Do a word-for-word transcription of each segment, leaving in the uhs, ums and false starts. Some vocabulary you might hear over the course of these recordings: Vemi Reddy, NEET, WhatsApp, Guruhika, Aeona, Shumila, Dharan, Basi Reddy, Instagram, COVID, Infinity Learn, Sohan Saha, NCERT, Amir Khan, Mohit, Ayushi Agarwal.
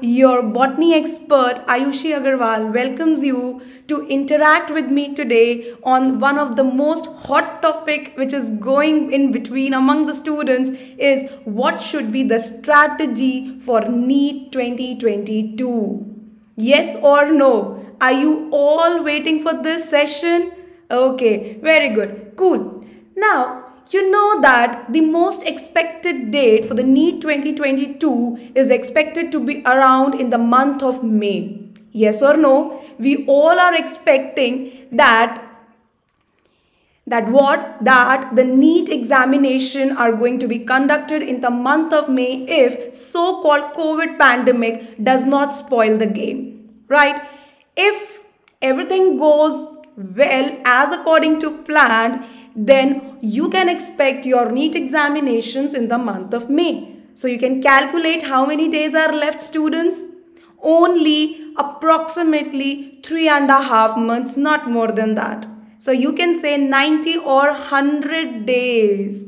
your botany expert Ayushi Agarwal welcomes you to interact with me today on one of the most hot topic which is going in between among the students is what should be the strategy for NEET twenty twenty-two. Yes or no? Are you all waiting for this session? Okay, very good. Cool. Now, you know that the most expected date for the NEET twenty twenty-two is expected to be around in the month of May. Yes or no? We all are expecting that that what? That the NEET examination are going to be conducted in the month of May if so-called COVID pandemic does not spoil the game, right? If everything goes well as according to plan, then you can expect your NEET examinations in the month of May. So you can calculate how many days are left, students? Only approximately three and a half months, not more than that. So you can say ninety or one hundred days.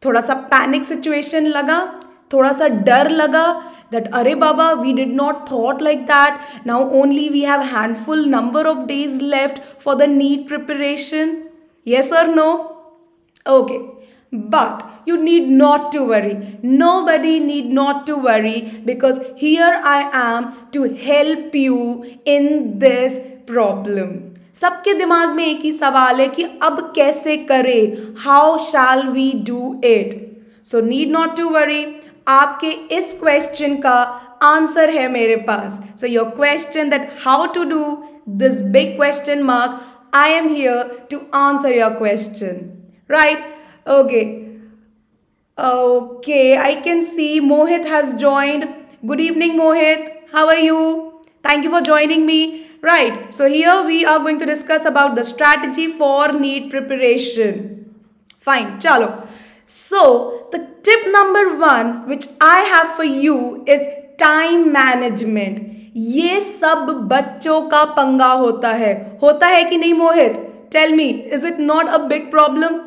Thoda sa panic situation laga, thoda sa dar laga that arey baba, we did not thought like that. Now only we have handful number of days left for the NEET preparation. Yes or no? Okay. But you need not to worry. Nobody need not to worry because here I am to help you in this problem. सबके दिमाग में एक ही सवाल है कि अब कैसे करें? How shall we do it? So need not to worry. आपके इस question का answer है मेरे पास. So your question that how to do this big question mark, I am here to answer your question, right? Okay. Okay, I can see Mohit has joined. Good evening, Mohit. How are you? Thank you for joining me. Right, so here we are going to discuss about the strategy for NEET preparation. Fine, chalo. So, the tip number one which I have for you is time management. ये सब बच्चों का पंगा होता है होता है कि नहीं Mohit tell me is it not a big problem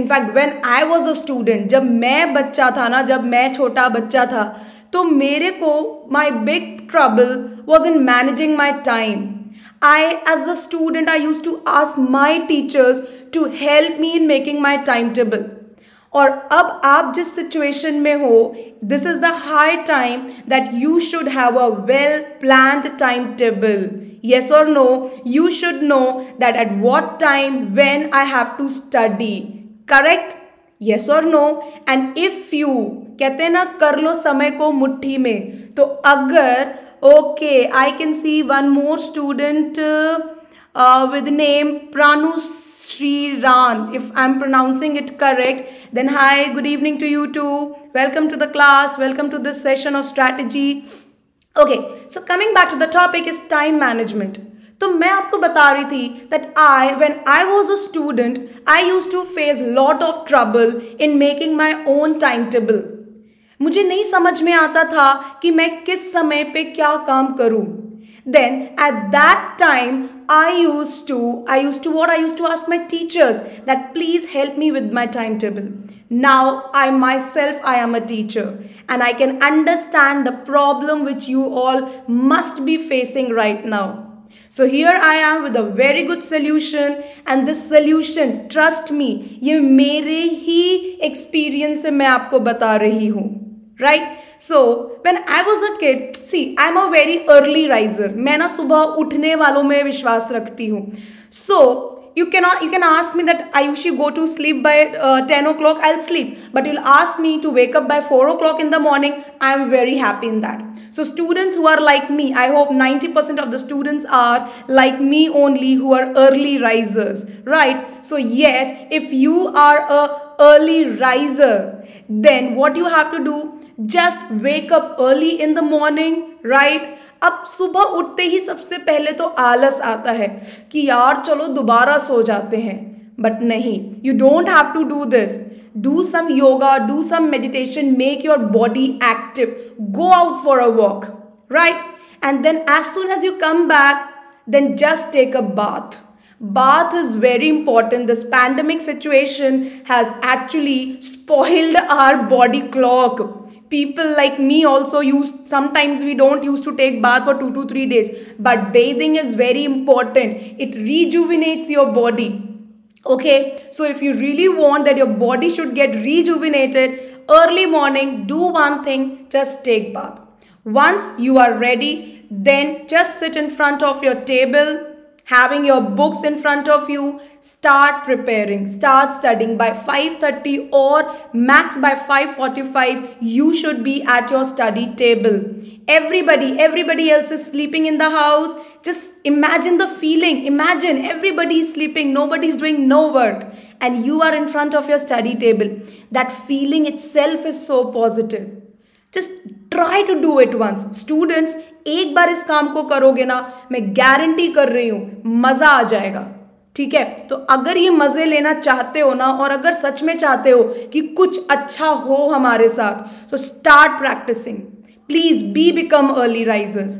in fact when I was a student जब मैं बच्चा था ना जब मैं छोटा बच्चा था तो मेरे को my big trouble was in managing my time I as a student I used to ask my teachers to help me in making my time table और अब आप जिस सिचुएशन में हो this is the high time that you should have a well planned time table yes और no you should know that at what time when I have to study correct yes और no and if you कहते हैं ना कर लो समय को मुट्ठी में तो अगर okay I can see one more student with name Pranus Shri Ran, if I'm pronouncing it correct, then hi, good evening to you too. Welcome to the class. Welcome to this session of strategy. Okay, so coming back to the topic is time management. So मैं आपको बता रही थी that I, when I was a student, I used to face lot of trouble in making my own timetable. मुझे नहीं समझ में आता था कि मैं किस समय पे क्या काम करूँ. Then at that time I used to I used to what I used to ask my teachers that please help me with my timetable. Now I myself I am a teacher and I can understand the problem which you all must be facing right now. So here I am with a very good solution and this solution trust me ये मेरे ही experience से मैं आपको बता रही हूँ right? So, when I was a kid, see, I'm a very early riser. मैं ना सुबह उठने वालों में विश्वास रखती हूँ. So, you cannot, you can ask me that Ayushi go to sleep by uh, ten o'clock, I'll sleep. But you'll ask me to wake up by four o'clock in the morning. I'm very happy in that. So, students who are like me, I hope ninety percent of the students are like me only who are early risers, right? So, yes, if you are a early riser, then what you have to do? Just wake up early in the morning, right? अब सुबह उठते ही सबसे पहले तो आलस आता है कि यार चलो दोबारा सो जाते हैं. But नहीं, you don't have to do this. Do some yoga, do some meditation, make your body active. Go out for a walk, right? And then as soon as you come back, then just take a bath. Bath is very important. This pandemic situation has actually spoiled our body clock. people like me also used, sometimes we don't used to take bath for two to three days. But bathing is very important. It rejuvenates your body. Okay, so if you really want that your body should get rejuvenated, early morning, do one thing, just take bath. Once you are ready, then just sit in front of your table, having your books in front of you, start preparing, start studying. By five thirty or max by five forty-five, you should be at your study table. Everybody, everybody else is sleeping in the house. Just imagine the feeling. Imagine everybody is sleeping. Nobody is doing no work. And you are in front of your study table. That feeling itself is so positive. Just try to do it once. Students, एक बार इस काम को करोगे ना, मैं guarantee कर रही हूँ, मज़ा आ जाएगा. ठीक है, तो अगर ये मज़े लेना चाहते हो ना, और अगर सच में चाहते हो कि कुछ अच्छा हो हमारे साथ, so start practicing. Please be become early risers.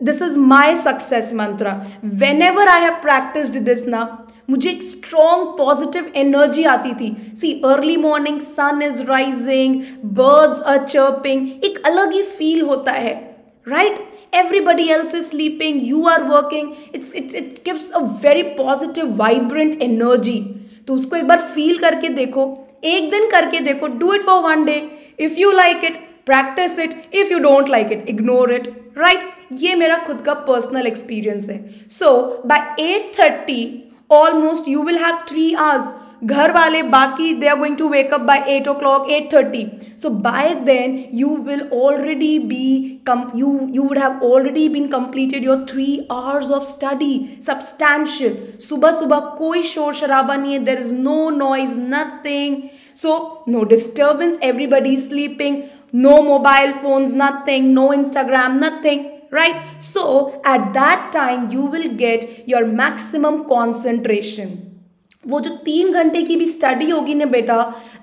This is my success mantra. Whenever I have practiced this ना, मुझे एक strong positive energy आती थी. See, early morning, sun is rising, birds are chirping, एक अलग ही feel होता है, right? Everybody else is sleeping, you are working. It's, it, it gives a very positive, vibrant energy. तो उसको एक बार feel करके देखो, एक दिन करके देखो, do it for one day. If you like it, practice it. If you don't like it, ignore it, right? ये मेरा खुद का personal experience है. So, by eight thirty, almost you will have three hours. Ghar wale baki, they are going to wake up by eight o'clock, eight thirty. So by then you will already be, you, you would have already been completed your three hours of study. Substantial. Subah subah koi shor sharaba nahi hai. There is no noise, nothing. So no disturbance. Everybody is sleeping. No mobile phones, nothing. No Instagram, nothing. Right? So at that time you will get your maximum concentration. वो जो तीन घंटे की भी study होगी ना बेटा,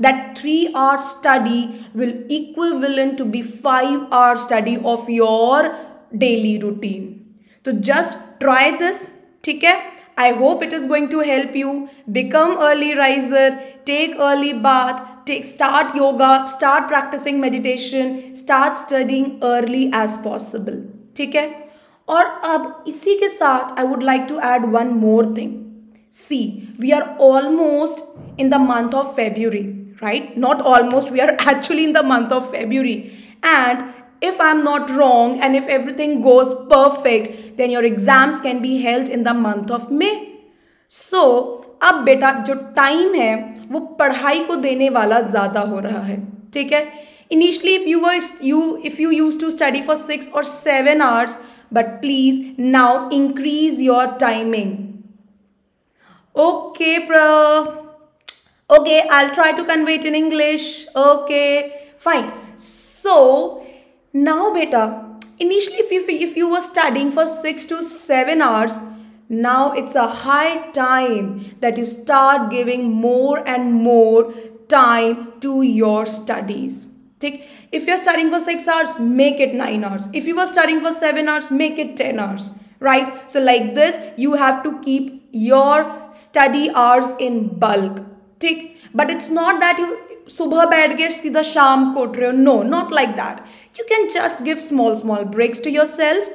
that three hour study will equivalent to be five hour study of your daily routine. तो just try this, ठीक है? I hope it is going to help you. Become early riser, take early bath, take start yoga, start practicing meditation, start studying early as possible. ठीक है, और अब इसी के साथ I would like to add one more thing. See, we are almost in the month of February, right? Not almost, we are actually in the month of February. And if I'm not wrong and if everything goes perfect, then your exams can be held in the month of May. So, अब बेटा जो time है वो पढ़ाई को देने वाला ज़्यादा हो रहा है, ठीक है? Initially, if you were you if you used to study for six or seven hours, but please now increase your timing. Okay, bro. Okay, I'll try to convey it in English. Okay, fine. So now, beta. Initially, if you if you were studying for six to seven hours, now it's a high time that you start giving more and more time to your studies. If you are studying for six hours, make it nine hours. If you were studying for seven hours, make it ten hours, right? So like this, you have to keep your study hours in bulk. But it's not that you subah baith gaye seedha shaam ko uth rahe ho. No, not like that. You can just give small small breaks to yourself.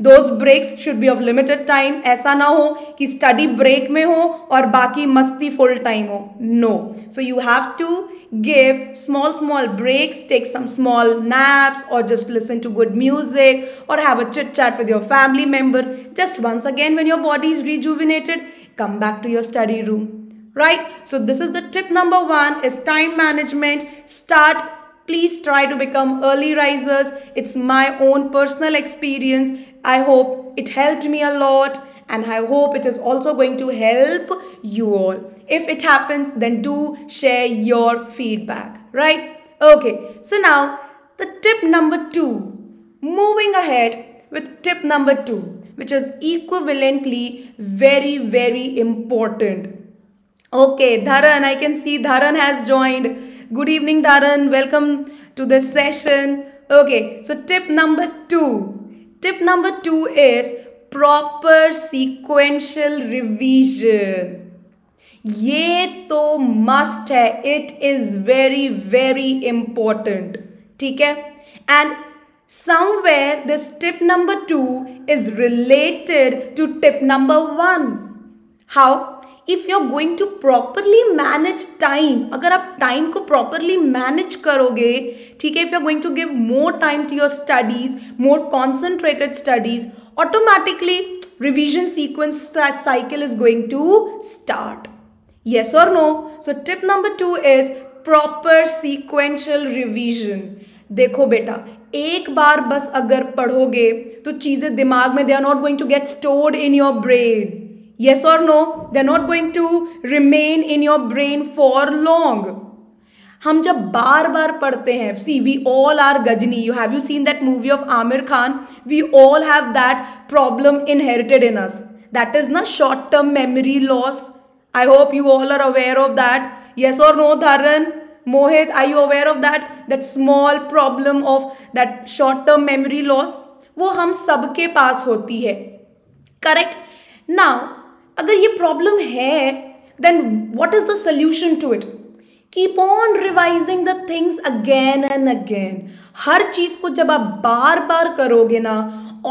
Those breaks should be of limited time. ऐसा ना हो कि study break में हो और बाकी मस्ती full time हो. No. So you have to give small small breaks, take some small naps or just listen to good music or have a chit chat with your family member. Just once again, when your body is rejuvenated, come back to your study room, right? So this is the tip number one is time management. Start, please try to become early risers. It's my own personal experience. I hope it helped me a lot. And I hope it is also going to help you all. If it happens, then do share your feedback, right? Okay, so now the tip number two. Moving ahead with tip number two, which is equivalently very, very important. Okay, Dharan, I can see Dharan has joined. Good evening, Dharan. Welcome to this session. Okay, so tip number two. Tip number two is proper sequential revision. ये तो must है. It is very very important. ठीक है. And somewhere this tip number two is related to tip number one. How? If you're going to properly manage time, अगर आप time को properly manage करोगे, ठीक है, if you're going to give more time to your studies, more concentrated studies, automatically revision sequence cycle is going to start. Yes or no? So tip number two is proper sequential revision. देखो बेटा, एक बार बस अगर पढ़ोगे तो चीज़ें दिमाग में, they are not going to get stored in your brain. Yes or no? They're not going to remain in your brain for long. हम जब बार बार पढ़ते हैं, see we all are Gajni. You have you seen that movie of Amir Khan? We all have that problem inherited in us. That is na short term memory loss. I hope you all are aware of that. Yes or no, Dharan? Mohit, are you aware of that? That small problem of that short term memory loss. वो हम सबके पास होती है. Correct? Now, अगर ये problem है, then what is the solution to it? Keep on revising the things again and again. हर चीज़ को जब आप बार बार करोगे ना,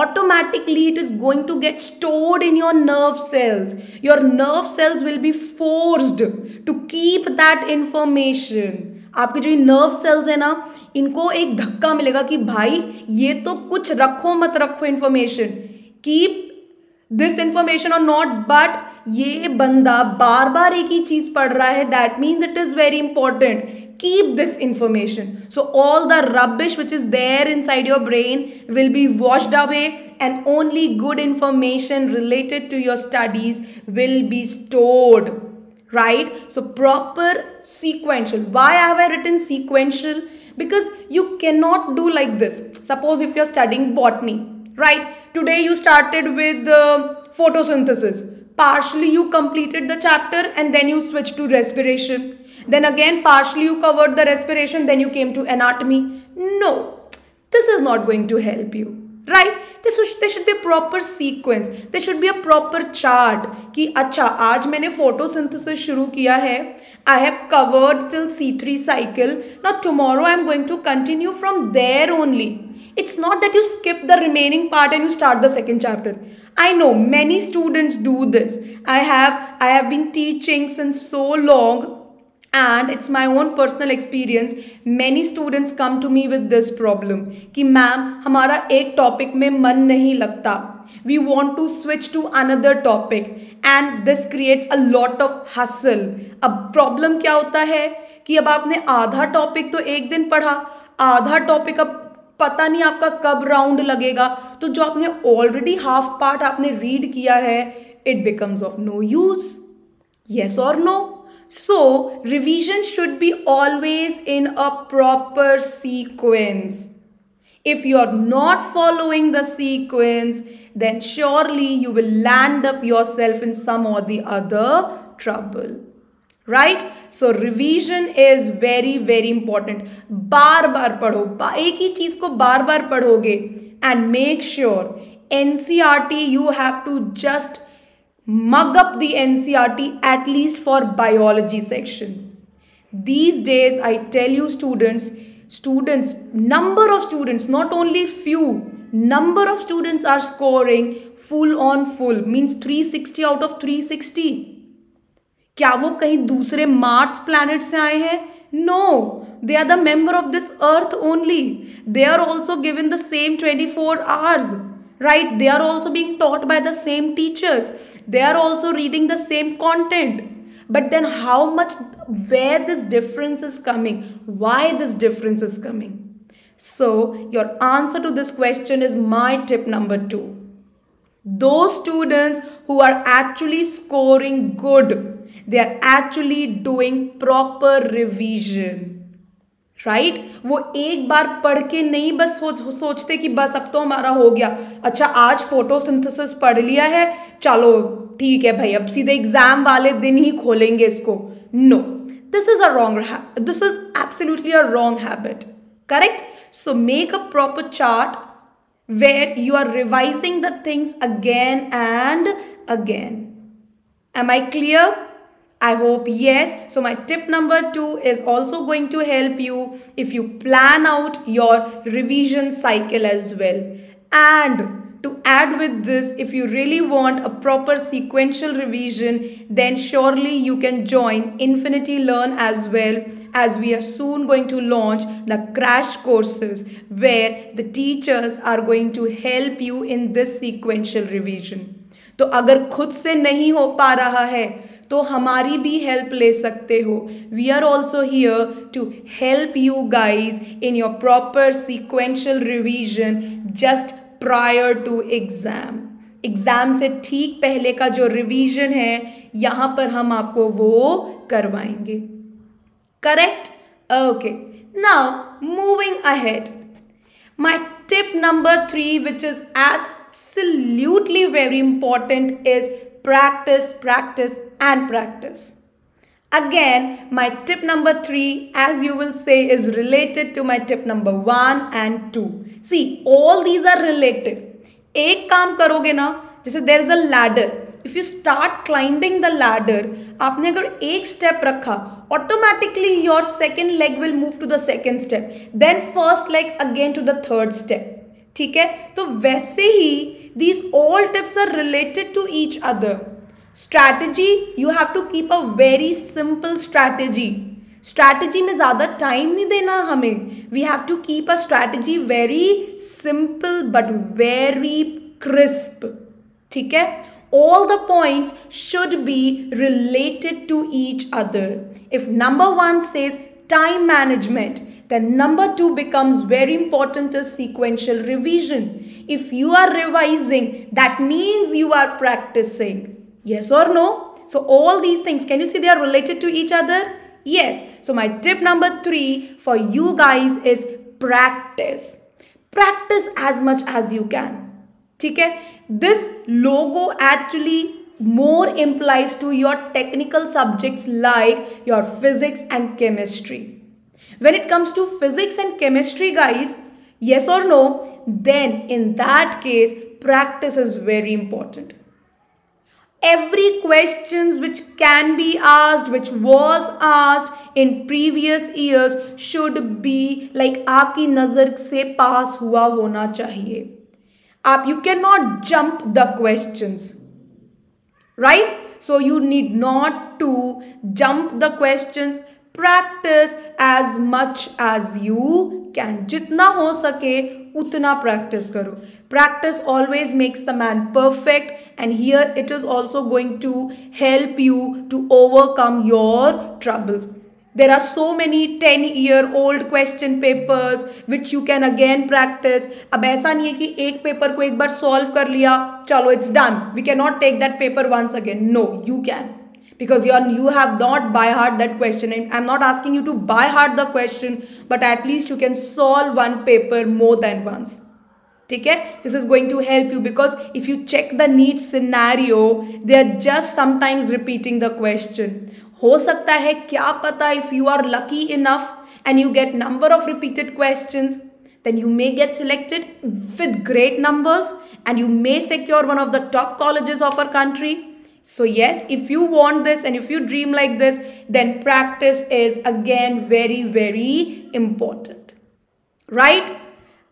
automatically it is going to get stored in your nerve cells. Your nerve cells will be forced to keep that information. आपके जो ये nerve cells हैं ना, इनको एक धक्का मिलेगा कि भाई ये तो कुछ रखो मत रखो information. Keep this information or not, but ये बंदा बार बार एक ही चीज पढ़ रहा है, that means it is very important. Keep this information. So all the rubbish which is there inside your brain will be washed away and only good information related to your studies will be stored. Right? So proper sequential. Why have I written sequential? Because you cannot do like this. Suppose if you're studying botany. Right, today you started with uh, photosynthesis, partially you completed the chapter and then you switched to respiration, then again partially you covered the respiration, then you came to anatomy. No, this is not going to help you, right? This should, there should be a proper sequence, there should be a proper chart कि अच्छा आज मैंने photosynthesis शुरू किया है, I have covered till C three cycle, now tomorrow I am going to continue from there only. It's not that you skip the remaining part and you start the second chapter. I know many students do this. I have, I have been teaching since so long and it's my own personal experience. Many students come to me with this problem. कि ma'am, हमारा एक topic में मन नहीं लगता. We want to switch to another topic and this creates a lot of hustle. अब problem क्या होता है कि अब आपने आधा topic तो एक दिन पढ़ा, आधा topic अब पता नहीं आपका कब राउंड लगेगा, तो जो आपने ऑलरेडी हाफ पार्ट आपने रीड किया है, it becomes of no use. Yes और no? So revision should be always in a proper sequence. If you are not following the sequence then surely you will land up yourself in some और the other trouble. Right, so revision is very very important. बार बार पढ़ो, एक ही चीज को बार बार पढ़ोगे. And make sure NCERT you have to just mug up the NCERT at least for biology section. These days I tell you students students number of students, not only few, number of students are scoring full on full, means three sixty out of three sixty. क्या वो कहीं दूसरे Mars planet से आए हैं? No, they are the member of this earth only. They are also given the same twenty-four hours, right? They are also being taught by the same teachers, they are also reading the same content. But then how much, where this difference is coming, why this difference is coming. So your answer to this question is my tip number two. Those students who are actually scoring good, they are actually doing proper revision, right? वो एक बार पढ़ के नहीं बस सोचते कि बस अब तो हमारा हो गया, अच्छा आज फोटोसिंथेसिस पढ़ लिया है, चलो ठीक है भाई अब सीधे एग्जाम वाले दिन ही खोलेंगे इसको. No, this is a wrong, this is absolutely a wrong habit. Correct? So make a proper chart where you are revising the things again and again. Am I clear? I hope yes. So my tip number two is also going to help you if you plan out your revision cycle as well. And to add with this, if you really want a proper sequential revision, then surely you can join Infinity Learn as well, as we are soon going to launch the crash courses where the teachers are going to help you in this sequential revision. तो अगर खुद से नहीं हो पा रहा है तो हमारी भी हेल्प ले सकते हो. We are also here to help you guys in your proper sequential revision just prior to exam. Exam से ठीक पहले का जो रिवीजन है यहाँ पर हम आपको वो करवाएंगे. Correct? Okay, now moving ahead, my tip number three which is absolutely very important is practice, practice and practice. Again, my tip number three, as you will say, is related to my tip number one and two. See, all these are related. एक काम करोगे ना, जैसे there is a ladder. If you start climbing the ladder, आपने अगर एक step रखा, automatically your second leg will move to the second step. Then first leg again to the third step. ठीक है, तो वैसे ही these all tips are related to each other. Strategy, you have to keep a very simple strategy. Strategy में ज़्यादा time नहीं देना हमें. We have to keep a strategy very simple but very crisp. ठीक है, all the points should be related to each other. If number one says time management, then number two becomes very important as sequential revision. If you are revising, that means you are practicing. Yes or no? So all these things, can you see they are related to each other? Yes. So my tip number three for you guys is practice. Practice as much as you can. Okay? This logo actually more implies to your technical subjects like your physics and chemistry. When it comes to physics and chemistry, guys, yes or no, then in that case, practice is very important. Every questions which can be asked, which was asked in previous years should be like आपकी नजर से पास हुआ होना चाहिए. आप you cannot jump the questions, right? So you need not to jump the questions. Practice as much as you can. जितना हो सके उतना practice करो. Practice always makes the man perfect, and here it is also going to help you to overcome your troubles. There are so many ten year old question papers which you can again practice. अब ऐसा नहीं है कि एक paper को एक बार solve कर लिया, चलो it's done. We cannot take that paper once again. No, you can. Because you, are, you have not by heart that question, and I'm not asking you to by heart the question, but at least you can solve one paper more than once. Okay? This is going to help you, because if you check the NEET scenario, they are just sometimes repeating the question. Ho sakta hai, kya pata, if you are lucky enough and you get number of repeated questions, then you may get selected with great numbers and you may secure one of the top colleges of our country. So yes, if you want this and if you dream like this, then practice is again very, very important. Right?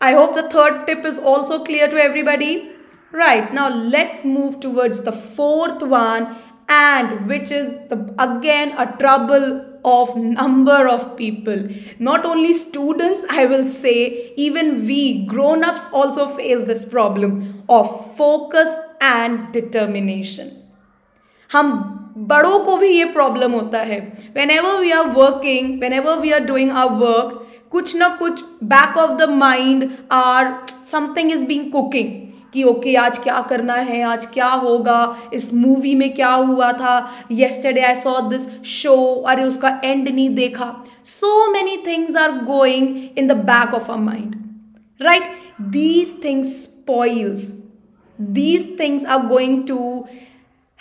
I hope the third tip is also clear to everybody. Right, now let's move towards the fourth one, and which is the, again a trouble of number of people. Not only students, I will say, even we grown-ups also face this problem of focus and determination. हम बड़ों को भी ये problem होता है. Whenever we are working, whenever we are doing our work, कुछ ना कुछ back of the mind or something is being cooking कि ओके आज क्या करना है, आज क्या होगा, इस मूवी में क्या हुआ था, yesterday I saw this show, अरे उसका एंड नहीं देखा. So many things are going in the back of our mind, right? These things spoils. These things are going to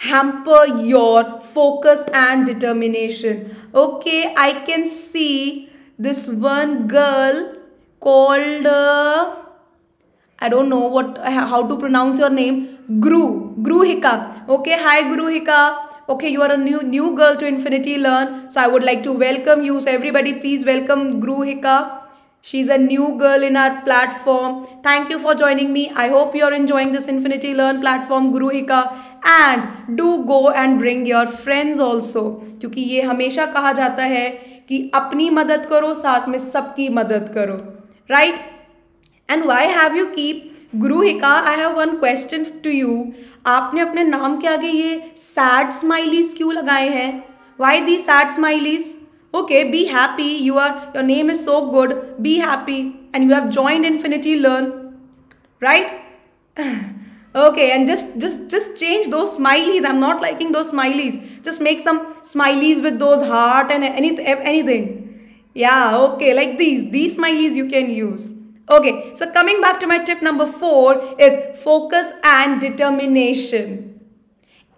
hamper your focus and determination. Okay, I can see this one girl called, uh, I don't know what how to pronounce your name, Guru, Guruhika. Okay, hi Guruhika. okay, you are a new new girl to Infinity Learn, so I would like to welcome you. So everybody, please welcome Guruhika. She's a new girl in our platform. Thank you for joining me. I hope you're enjoying this Infinity Learn platform, Guruhika. And do go and bring your friends also. क्योंकि ये हमेशा कहा जाता है कि अपनी मदद करो, साथ में सबकी मदद करो. Right? And why have you keep Guruhika, I have one question to you. आपने अपने नाम के आगे ये sad smileys क्यों लगाए हैं? Why these sad smileys? Okay, be happy. You are, your name is so good. Be happy. And you have joined Infinity Learn. Right? Okay, and just, just, just change those smileys. I'm not liking those smileys. Just make some smileys with those heart and any, anything. Yeah, okay, like these. These smileys you can use. Okay, so coming back to my tip number four is focus and determination.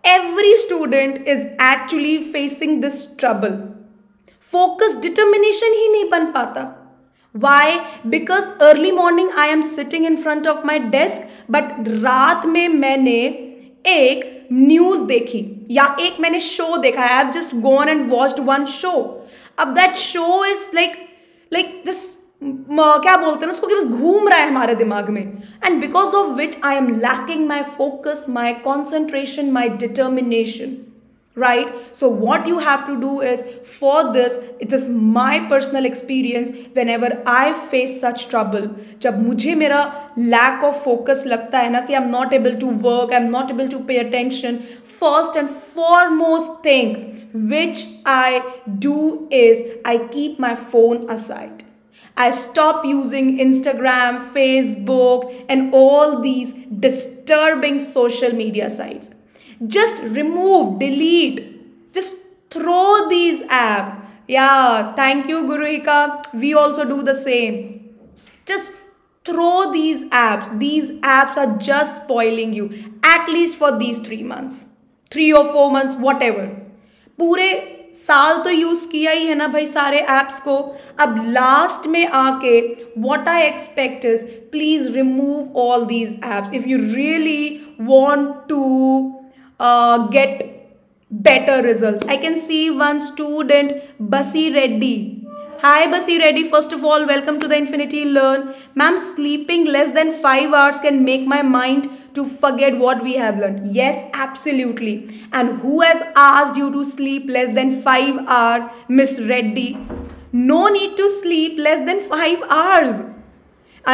Every student is actually facing this trouble. Focus, determination ही नहीं बन पाता. Why? Because early morning I am sitting in front of my desk, but रात में मैंने एक news देखी या एक मैंने show देखा. I have just gone and watched one show. अब that show is like like this क्या बोलते हैं उसको कि बस घूम रहा है हमारे दिमाग में. And because of which I am lacking my focus, my concentration, my determination. Right? So what you have to do is, for this, it is my personal experience whenever I face such trouble. जब मुझे मेरा lack of focus लगता है ना कि I'm not able to work, I'm not able to pay attention, first and foremost thing which I do is I keep my phone aside. I stop using Instagram, Facebook and all these disturbing social media sites. Just remove, delete, just throw these apps. Yeah, thank you Guruhika. We also do the same. Just throw these apps. These apps are just spoiling you. At least for these three months. Three or four months, whatever. पूरे साल तो use किया ही है ना भाई सारे apps को. अब लास्ट में आके what I expect is, please remove all these apps if you really want to Uh, get better results. I can see one student, Basi Reddy. Hi Basi Reddy, first of all, welcome to the Infinity Learn. Ma'am, sleeping less than five hours can make my mind to forget what we have learned. Yes, absolutely. And who has asked you to sleep less than five hours, Miss Reddy? No need to sleep less than five hours.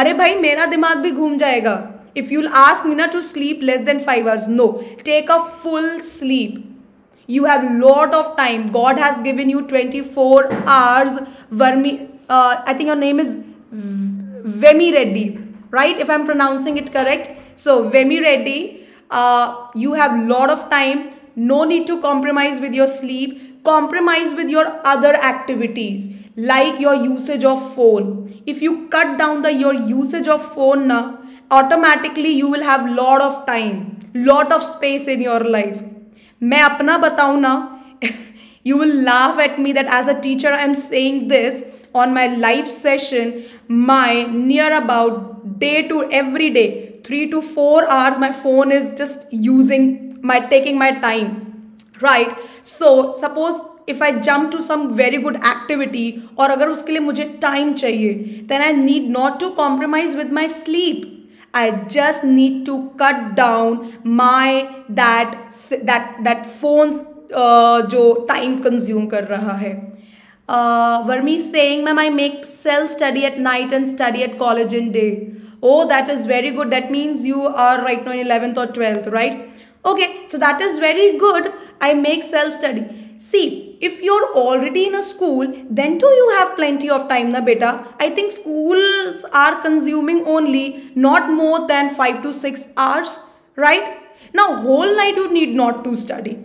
अरे भाई मेरा दिमाग भी घूम जाएगा. If you'll ask me not to sleep less than five hours, no. Take a full sleep. You have lot of time. God has given you twenty-four hours. Vermi, uh, I think your name is Vemi Reddy, right? If I'm pronouncing it correct. So, Vemi Reddy, uh, you have lot of time. No need to compromise with your sleep. Compromise with your other activities, like your usage of phone. If you cut down the your usage of phone now, automatically you will have lot of time, lot of space in your life. मैं अपना बताऊँ ना, you will laugh at me that as a teacher I am saying this on my live session. My near about day to every day, three to four hours, my phone is just using my taking my time, right? So suppose if I jump to some very good activity और अगर उसके लिए मुझे time चाहिए, then I need not to compromise with my sleep. I just need to cut down my that that that phone's uh, जो time consume कर रहा है. uh, Vermi is saying, ma'am, I make self study at night and study at college in day. Oh, that is very good. That means you are right now in eleventh or twelfth, right? Okay, so that is very good. I make self study. See, if you're already in a school, then too you have plenty of time na beta. I think schools are consuming only not more than five to six hours, right? Now whole night you need not to study.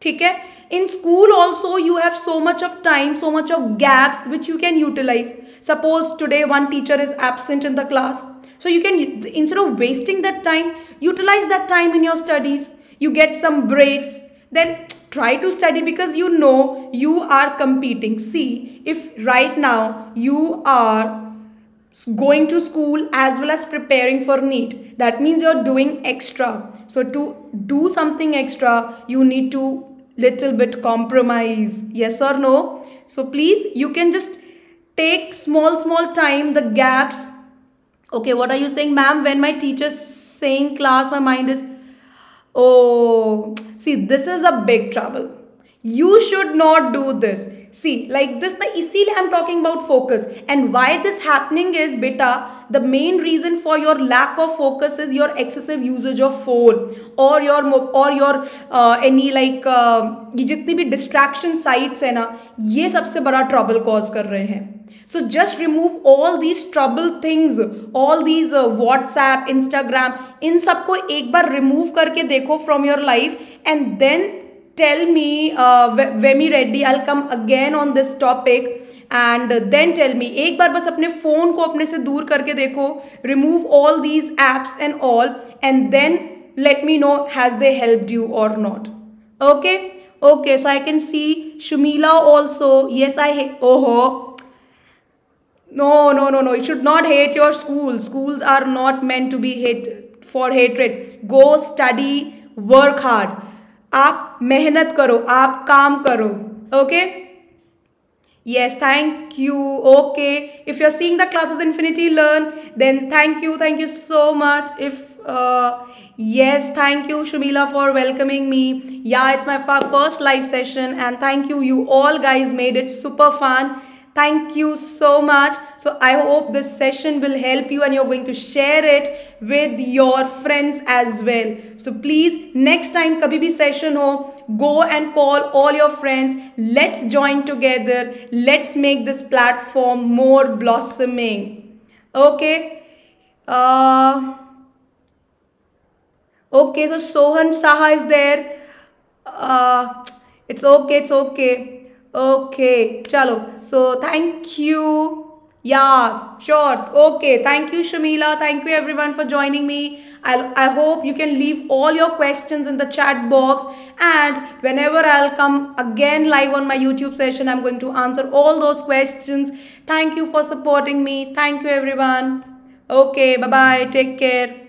Theek hai? In school also you have so much of time, so much of gaps which you can utilize. Suppose today one teacher is absent in the class. So you can, instead of wasting that time, utilize that time in your studies. You get some breaks. Then try to study because you know you are competing. See, if right now you are going to school as well as preparing for NEET, that means you're doing extra. So to do something extra, you need to little bit compromise. Yes or no? So please, you can just take small, small time, the gaps. Okay, what are you saying, ma'am? When my teacher's saying class, my mind is, oh, see, this is a big trouble. You should not do this. See, like this, isliye I'm talking about focus. And why this happening is, beta, the main reason for your lack of focus is your excessive usage of phone or your or your uh, any like uh, ये जितनी भी distraction sites है ना, ये सबसे बड़ा trouble cause कर रहे हैं. So just remove all these trouble things, all these uh, WhatsApp, Instagram, इन सबको एक बार remove करके देखो from your life, and then tell me, uh, Vemi Reddy, I'll come again on this topic. And then tell me, एक बार बस अपने phone को अपने से दूर करके देखो, remove all these apps and all, and then let me know has they helped you or not. Okay, okay. So I can see Shumila also. Yes, I hate. Oh, no, no, no, no. You should not hate your school. Schools are not meant to be hate for hatred. Go study, work hard. आप मेहनत करो, आप काम करो. Okay. Yes, thank you. Okay, if you're seeing the classes Infinity Learn, then thank you, thank you so much. If uh, yes, thank you Shumila for welcoming me. Yeah, it's my first live session, and thank you, you all guys made it super fun. Thank you so much. So I hope this session will help you, and you're going to share it with your friends as well. So please, next time kabhi bhi session ho, go and call all your friends. Let's join together. Let's make this platform more blossoming. Okay. Uh, okay, so Sohan Saha is there. Uh, it's okay, it's okay. Okay, chalo. So thank you. Yeah, sure. Okay, thank you Shumila. Thank you everyone for joining me. I'll, I hope you can leave all your questions in the chat box, and whenever I'll come again live on my YouTube session, I'm going to answer all those questions. Thank you for supporting me. Thank you everyone. Okay, bye-bye. Take care.